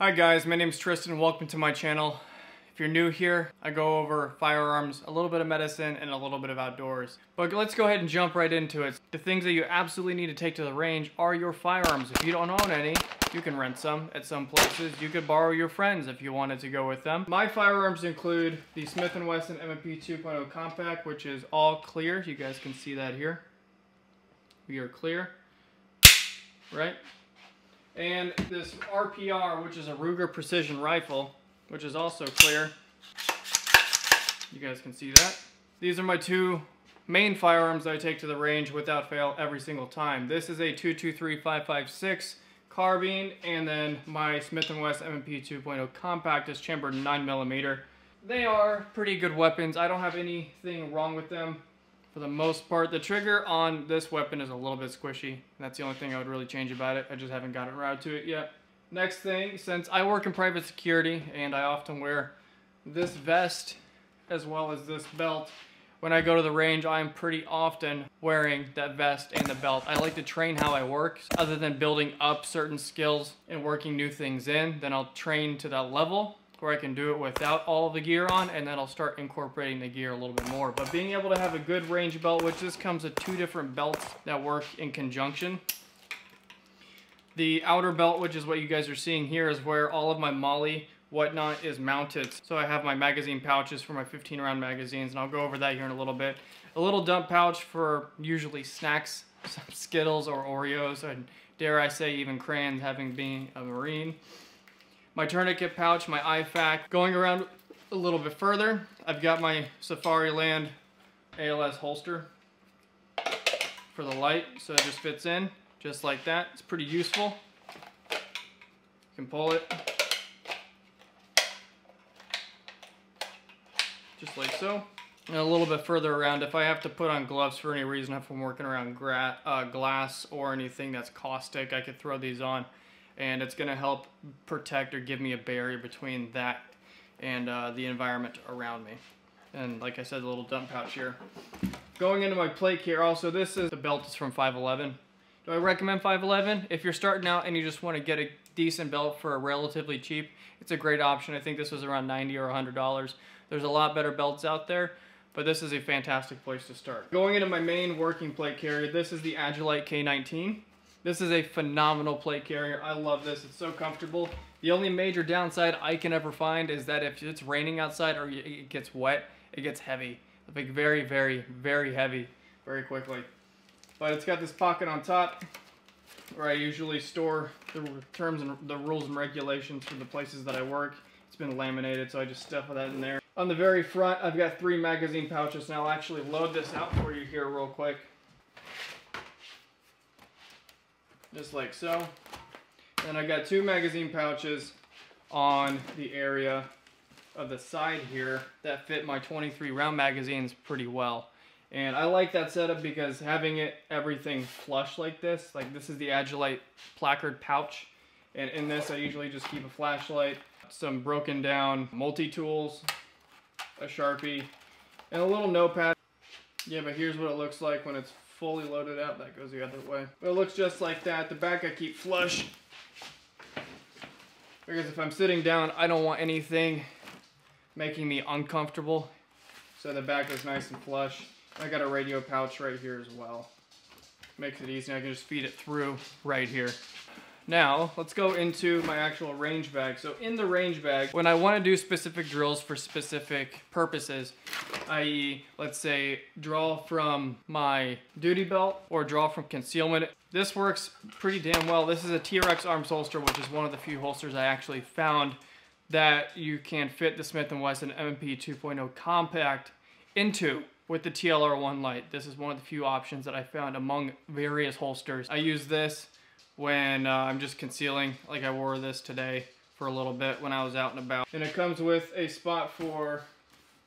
Hi guys, my name is Tristan and welcome to my channel. If you're new here, I go over firearms, a little bit of medicine, and a little bit of outdoors. But let's go ahead and jump right into it. The things that you absolutely need to take to the range are your firearms. If you don't own any, you can rent some at some places. You could borrow your friends if you wanted to go with them. My firearms include the Smith & Wesson M&P 2.0 Compact, which is all clear. You guys can see that here. We are clear, right? And this RPR, which is a Ruger Precision Rifle, which is also clear. You guys can see that. These are my two main firearms that I take to the range without fail every single time. This is a 223-556 carbine, and then my Smith & Wesson M&P 2.0 Compact is chambered 9mm. They are pretty good weapons. I don't have anything wrong with them for the most part. The trigger on this weapon is a little bit squishy. That's the only thing I would really change about it. I just haven't gotten around to it yet. Next thing, since I work in private security and I often wear this vest as well as this belt, when I go to the range, I am pretty often wearing that vest and the belt. I like to train how I work. Other than building up certain skills and working new things in, then I'll train to that level where I can do it without all the gear on, and then I'll start incorporating the gear a little bit more. But being able to have a good range belt, which this comes with two different belts that work in conjunction. The outer belt, which is what you guys are seeing here, is where all of my Molly whatnot is mounted. So I have my magazine pouches for my 15 round magazines, and I'll go over that here in a little bit. A little dump pouch for usually snacks, some Skittles or Oreos, and dare I say even crayons, having been a Marine. My tourniquet pouch, my IFAK. Going around a little bit further, I've got my Safariland ALS holster for the light, so it just fits in just like that. It's pretty useful. You can pull it just like so. And a little bit further around, if I have to put on gloves for any reason, if I'm working around glass or anything that's caustic, I could throw these on. And it's going to help protect or give me a barrier between that and the environment around me. And like I said, a little dump pouch here. Going into my plate here also, this is the belt is from 511. Do I recommend 511? If you're starting out and you just want to get a decent belt for a relatively cheap, it's a great option. I think this was around $90 or $100. There's a lot better belts out there, but this is a fantastic place to start. Going into my main working plate carrier, this is the Agilite K19. This is a phenomenal plate carrier. I love this. It's so comfortable. The only major downside I can ever find is that if it's raining outside or it gets wet, it gets heavy. It'll be very, very, very heavy very quickly. But it's got this pocket on top where I usually store the terms and the rules and regulations for the places that I work. It's been laminated, so I just stuff that in there. On the very front, I've got three magazine pouches, and I'll actually load this out for you here real quick. Just like so. Then I got two magazine pouches on the area of the side here that fit my 23 round magazines pretty well. And I like that setup because having it everything flush like this is the Agilite placard pouch. And in this, I usually just keep a flashlight, some broken down multi-tools, a Sharpie, and a little notepad. Yeah, but here's what it looks like when it's fully loaded out. That goes the other way, but it looks just like that. The back I keep flush because if I'm sitting down, I don't want anything making me uncomfortable, so the back is nice and flush. I got a radio pouch right here as well. Makes it easy. I can just feed it through right here. Now let's go into my actual range bag. So in the range bag, when I want to do specific drills for specific purposes, i.e. let's say draw from my duty belt or draw from concealment, this works pretty damn well. This is a T-Rex Arms holster, which is one of the few holsters I actually found that you can fit the Smith & Wesson M&P 2.0 Compact into with the TLR-1 light. This is one of the few options that I found among various holsters. I use this when I'm just concealing, like I wore this today for a little bit when I was out and about. And it comes with a spot for,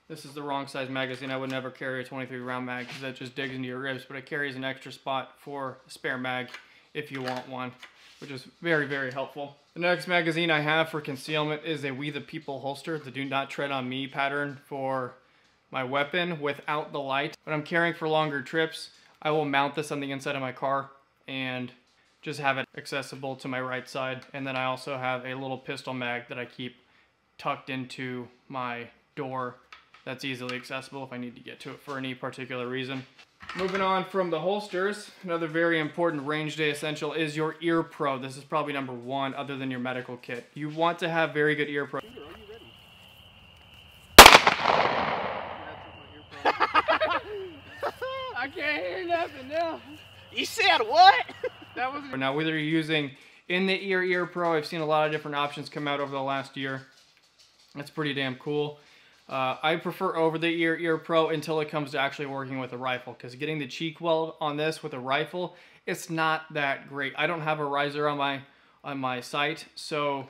this is the wrong size magazine. I would never carry a 23 round mag because that just digs into your ribs, but it carries an extra spot for a spare mag if you want one, which is very, very helpful. The next magazine I have for concealment is a We The People holster, the Do Not Tread On Me pattern for my weapon without the light. When I'm carrying for longer trips, I will mount this on the inside of my car and just have it accessible to my right side. And then I also have a little pistol mag that I keep tucked into my door that's easily accessible if I need to get to it for any particular reason. Moving on from the holsters, another very important range day essential is your ear probe. This is probably number one other than your medical kit. You want to have very good ear probe. I can't hear nothing now. You said what? That was now whether you're using in-the-ear ear probe, I've seen a lot of different options come out over the last year. That's pretty damn cool. I prefer over-the-ear ear probe until it comes to actually working with a rifle, because getting the cheek weld on this with a rifle, it's not that great. I don't have a riser on my sight, so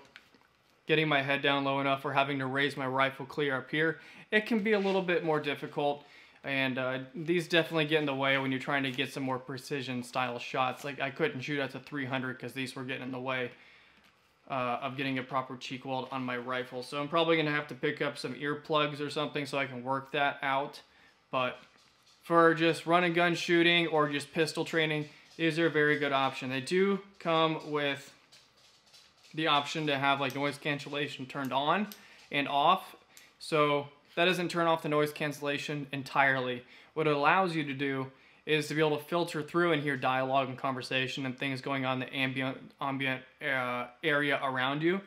getting my head down low enough or having to raise my rifle clear up here, it can be a little bit more difficult. And these definitely get in the way when you're trying to get some more precision style shots. Like I couldn't shoot at the 300 because these were getting in the way of getting a proper cheek weld on my rifle. So I'm probably going to have to pick up some earplugs or something so I can work that out. But for just run and gun shooting or just pistol training, these are a very good option. They do come with the option to have like noise cancellation turned on and off. So that doesn't turn off the noise cancellation entirely. What it allows you to do is to be able to filter through and hear dialogue and conversation and things going on in the ambient area around you.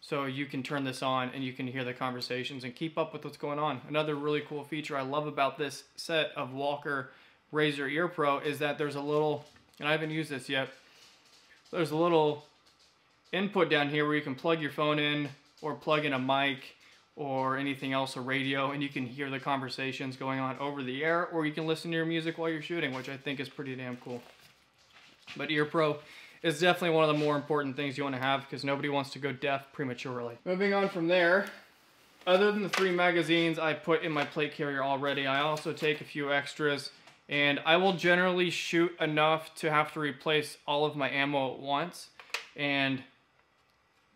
So you can turn this on and you can hear the conversations and keep up with what's going on. Another really cool feature I love about this set of Walker Razor Ear Pro is that there's a little, and I haven't used this yet, there's a little input down here where you can plug your phone in or plug in a mic or anything else, a radio, and you can hear the conversations going on over the air, or you can listen to your music while you're shooting, which I think is pretty damn cool. But ear probe is definitely one of the more important things you want to have because nobody wants to go deaf prematurely. Moving on from there, other than the 3 magazines I put in my plate carrier already, I also take a few extras, and I will generally shoot enough to have to replace all of my ammo at once. And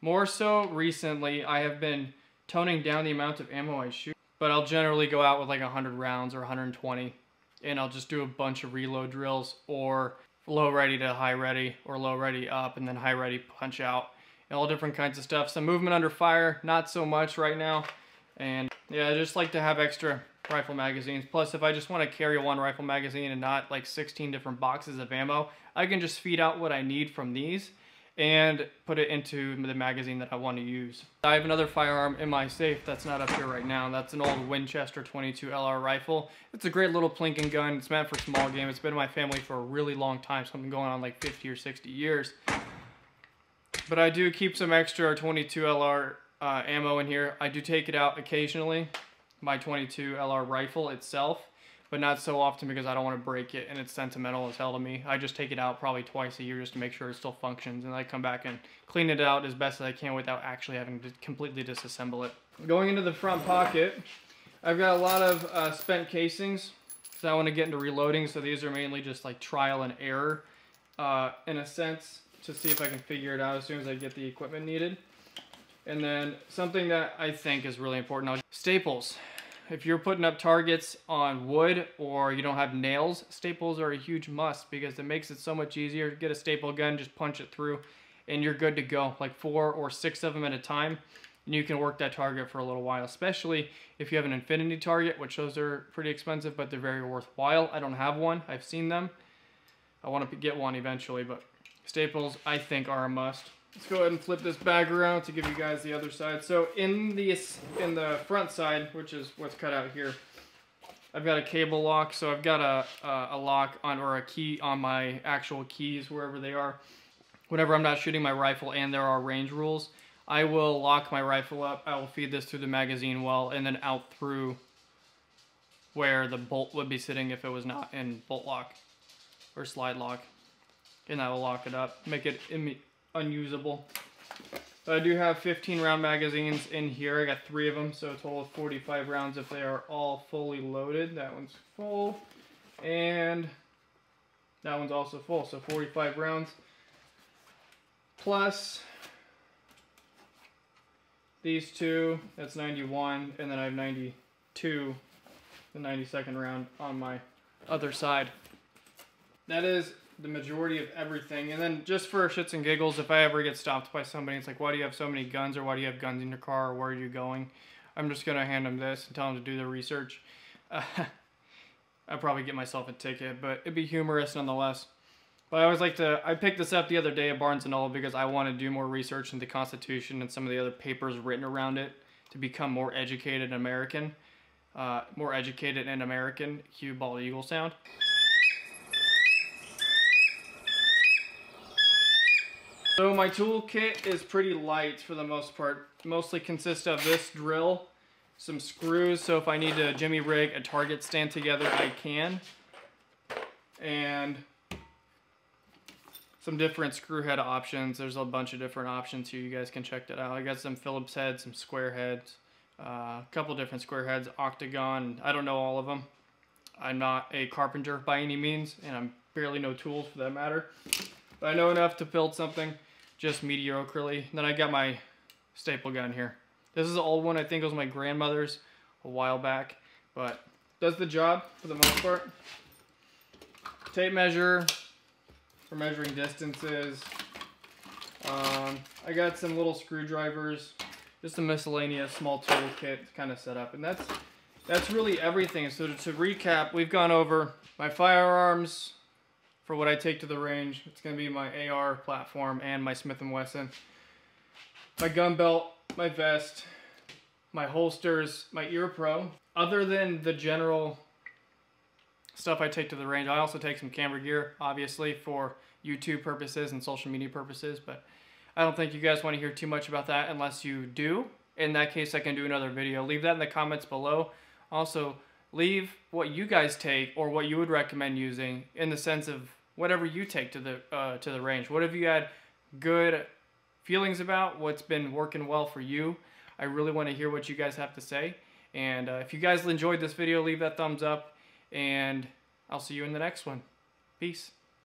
more so recently, I have been toning down the amount of ammo I shoot, but I'll generally go out with like 100 rounds or 120, and I'll just do a bunch of reload drills or low ready to high ready or low ready up and then high ready punch out and all different kinds of stuff. Some movement under fire, not so much right now. And yeah, I just like to have extra rifle magazines. Plus if I just want to carry one rifle magazine and not like 16 different boxes of ammo, I can just feed out what I need from these and put it into the magazine that I want to use. I have another firearm in my safe that's not up here right now. That's an old Winchester 22LR rifle. It's a great little plinking gun. It's meant for small game. It's been in my family for a really long time, something going on like 50 or 60 years. But I do keep some extra 22LR ammo in here. I do take it out occasionally, my 22LR rifle itself, but not so often because I don't want to break it and it's sentimental as hell to me. I just take it out probably twice a year just to make sure it still functions, and I come back and clean it out as best as I can without actually having to completely disassemble it. Going into the front pocket, I've got a lot of spent casings because I want to get into reloading, so these are mainly just like trial and error in a sense to see if I can figure it out as soon as I get the equipment needed. And then something that I think is really important, staples. If you're putting up targets on wood or you don't have nails, staples are a huge must because it makes it so much easier to get a staple gun, just punch it through, and you're good to go. Like 4 or 6 of them at a time, and you can work that target for a little while, especially if you have an Infinity Target, which those are pretty expensive, but they're very worthwhile. I don't have one. I've seen them. I want to get one eventually, but staples, I think, are a must. Let's go ahead and flip this bag around to give you guys the other side. So in the front side, which is what's cut out here, I've got a cable lock. So I've got a lock on, or a key on my actual keys, wherever they are. Whenever I'm not shooting my rifle and there are range rules, I will lock my rifle up. I will feed this through the magazine well and then out through where the bolt would be sitting if it was not in bolt lock or slide lock. And I will lock it up, make it unusable. But I do have 15 round magazines in here. I got 3 of them, so a total of 45 rounds if they are all fully loaded. That one's full, and that one's also full, so 45 rounds. Plus these 2, that's 91, and then I have 92, the 92nd round on my other side. That is the majority of everything. And then just for shits and giggles, if I ever get stopped by somebody, it's like, why do you have so many guns, or why do you have guns in your car, or where are you going? I'm just going to hand them this and tell them to do their research. I'd probably get myself a ticket, but it'd be humorous nonetheless. But I always like to, I picked this up the other day at Barnes & Noble because I want to do more research into the Constitution and some of the other papers written around it to become more educated American. More educated and American. Cue bald eagle sound. So my toolkit is pretty light for the most part. Mostly consists of this drill, some screws, so if I need to jimmy rig a target stand together, I can. And some different screw head options. There's a bunch of different options here. You guys can check that out. I got some Phillips heads, some square heads, a couple different square heads, octagon. I don't know all of them. I'm not a carpenter by any means, and I'm barely no tools for that matter. But I know enough to build something just mediocrely. Then I got my staple gun here. This is an old one. I think it was my grandmother's a while back, but does the job for the most part. Tape measure for measuring distances. I got some little screwdrivers, just a miscellaneous small tool kit kind of set up, and that's really everything. So to recap, we've gone over my firearms for what I take to the range. It's going to be my AR platform and my Smith & Wesson, my gun belt, my vest, my holsters, my ear pro. Other than the general stuff I take to the range, I also take some camera gear, obviously, for YouTube purposes and social media purposes, but I don't think you guys want to hear too much about that unless you do. In that case, I can do another video. Leave that in the comments below. Also, leave what you guys take or what you would recommend using in the sense of whatever you take to the range. What have you had good feelings about? What's been working well for you? I really want to hear what you guys have to say. And if you guys enjoyed this video, leave that thumbs up. And I'll see you in the next one. Peace.